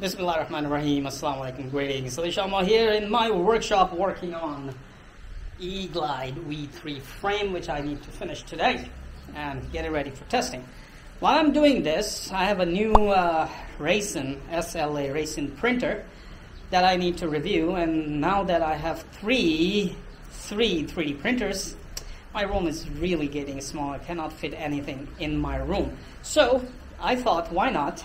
Bismillahirrahmanirrahim. Assalamualaikum. Greetings. Salish Alma here in my workshop working on eGlide V3 frame, which I need to finish today and get it ready for testing. While I'm doing this, I have a new resin, SLA resin printer that I need to review. And now that I have three 3D printers, my room is really getting small. I cannot fit anything in my room. So I thought, why not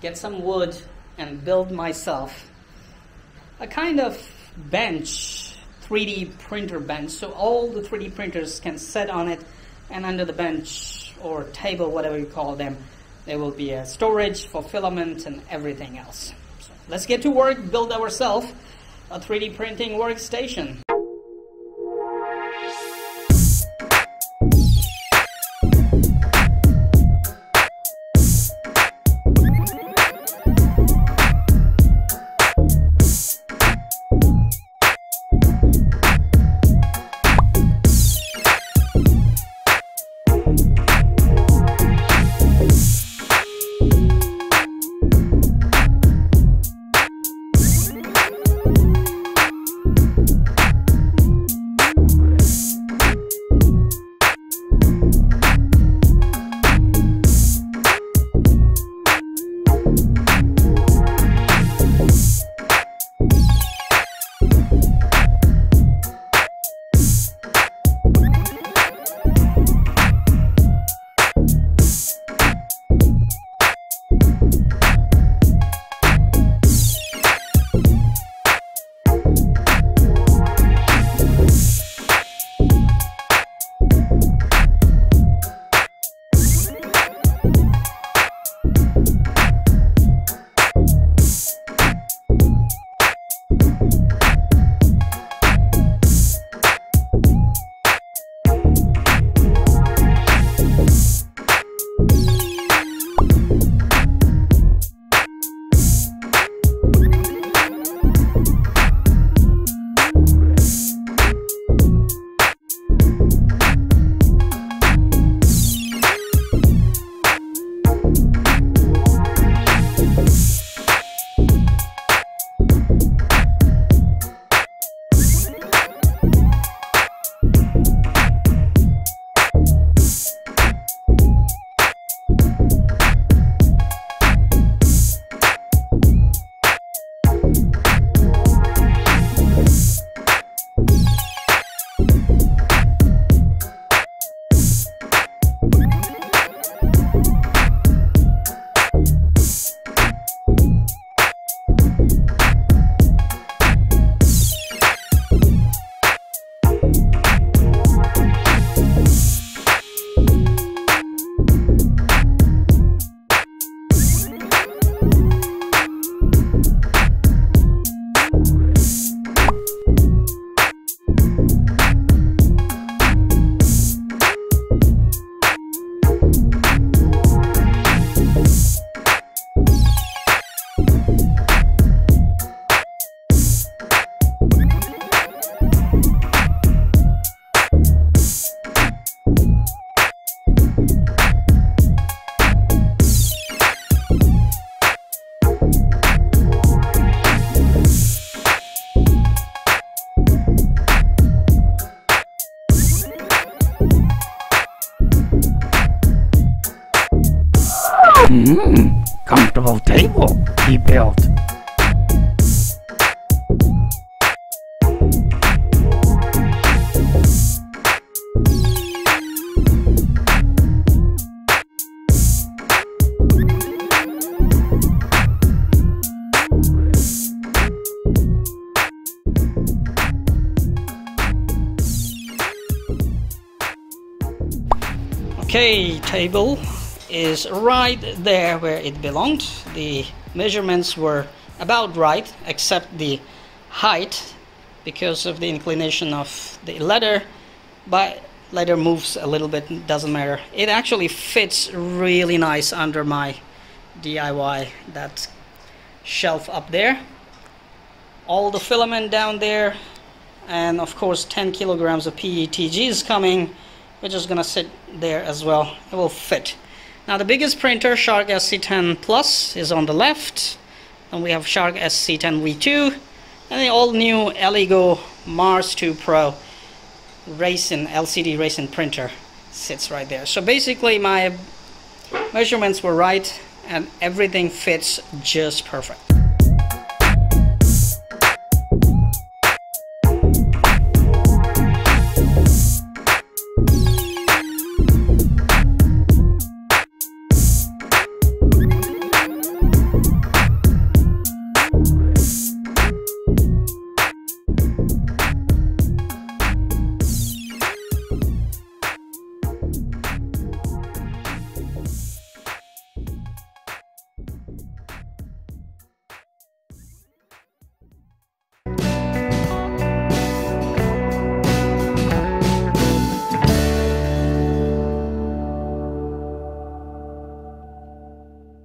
get some wood and build myself a kind of bench, 3D printer bench, so all the 3D printers can sit on it, and under the bench or table, whatever you call them, there will be a storage for filament and everything else. So let's get to work, build ourselves a 3D printing workstation. Comfortable table he built. Okay, table is right there where it belonged. The measurements were about right, except the height, because of the inclination of the ladder, but ladder moves a little bit, doesn't matter. It actually fits really nice under my DIY, that shelf up there. All the filament down there, and of course 10 kilograms of PETG is coming, which is gonna sit there as well. It will fit. Now the biggest printer, Shark SC10 Plus, is on the left, and we have Shark SC10 V2 and the all new Elegoo Mars 2 Pro resin, LCD resin printer sits right there. So basically my measurements were right and everything fits just perfect.